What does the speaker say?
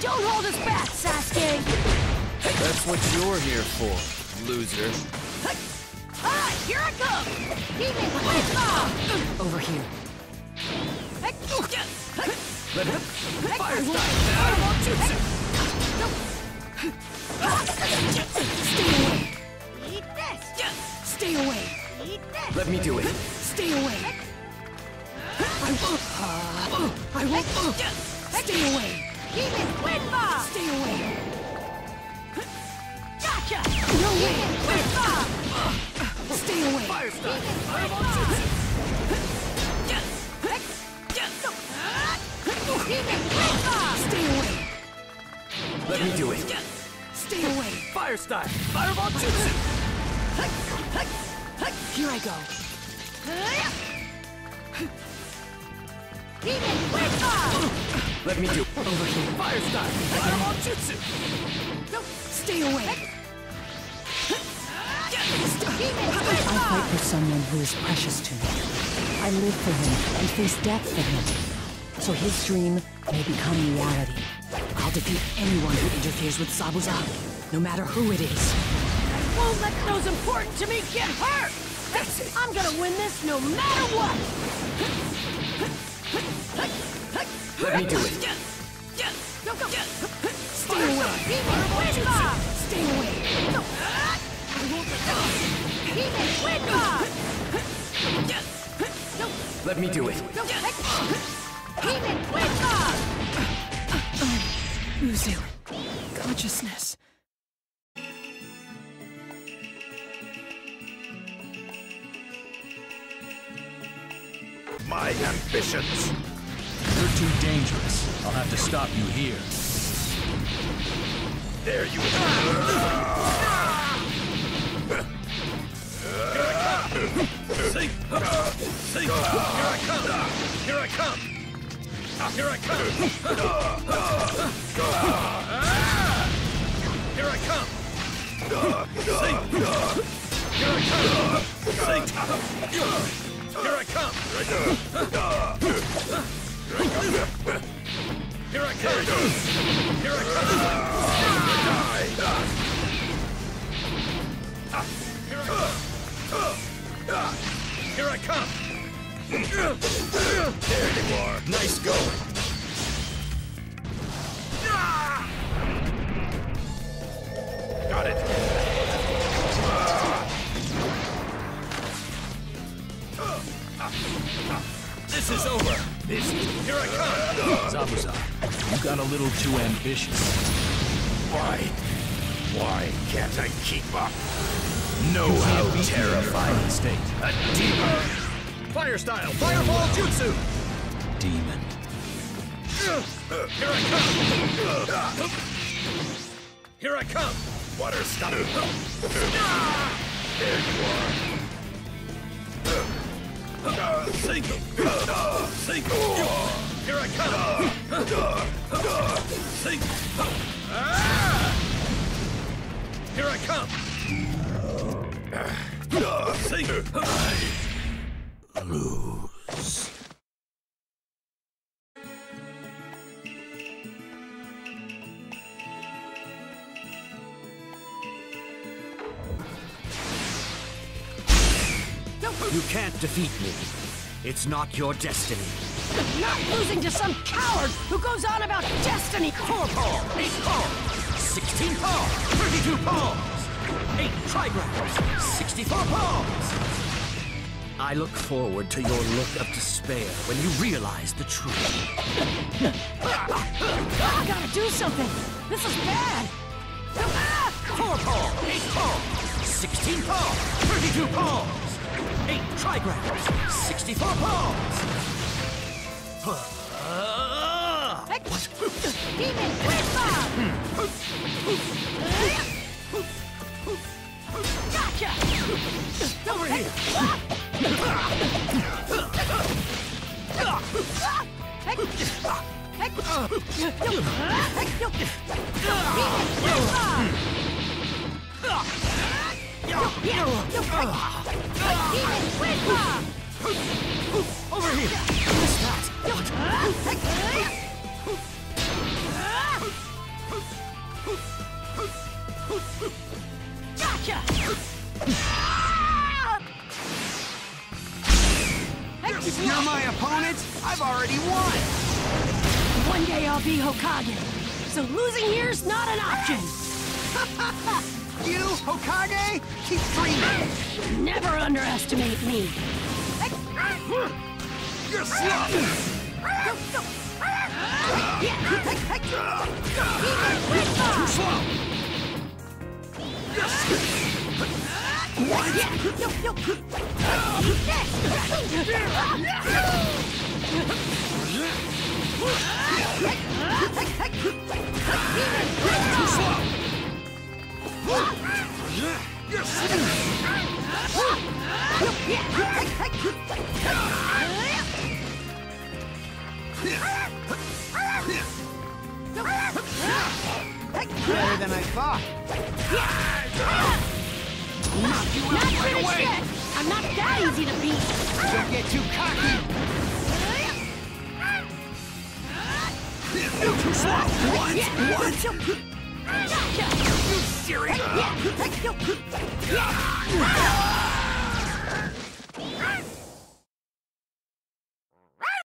Don't hold us back, Sasuke! That's what you're here for, loser. Ah, here I come! Demon Quinfa! Over here. Let him fire style. Stay away! Eat this! Stay away! Eat this! Let me do it! Stay away! I won't! Stay away! Demon Quinfa! Stay away! Gotcha! No way! Demon Quinfa! Stay away! Fire style! Demon Quinfa! Stay away! Let me do it! Stay away! Fire style! Fireball Jutsu! Here I go! Demon Quinfa! Let me do it. Over here. Fire style. Fireball Jutsu. No. Stay away. I fight for someone who is precious to me. I live for him and face death for him. So his dream may become reality. I'll defeat anyone who interferes with Sabuzaki, no matter who it is. I won't let those important to me get hurt. That's it. I'm gonna win this no matter what. Let me do it. Stay away. Stay away. I won't let go. Let me do it. Losing consciousness. My ambitions. You're too dangerous. I'll have to stop you here. There you are. Here I come. See? Here I come. Here I come. Here I come. Here I come. See? Here I come. See? Here I come. Here I come. Here I come! Here I come! Here I come! Here I come! Here I come! There you are! Nice going! Got it! This is over! This is... Here I come! Zabuza, you got a little too ambitious. Why? Why can't I keep up? Know how terrifying state. A demon! Fire style! Fireball Jutsu! Demon. Here I come! Here I come! Water stop! There you are! Sink! Here I come! Sink! Here I come! Sink! I lose. You can't defeat me. It's not your destiny. Not losing to some coward who goes on about destiny. 4 paw, 8 paw, 16 paw, 32 paws, 8 trigrams, 64 paws. I look forward to your look of despair when you realize the truth. I gotta do something. This is bad. 4 paw, 8 paw, 16 paw, 32 paws. 8 trigrams, 64 paws. What? Demon Quinfa! Gotcha! Over here! Over here! What's that? my opponents, I've already won! One day I'll be Hokage, so losing here's not an option! You, Hokage? Keep dreaming! Never underestimate me! You're slow! Too slow! What? Too slow! Better than I thought. Not finished yet. I'm not that easy to beat. Don't get too cocky. Too slow. What? Are you serious?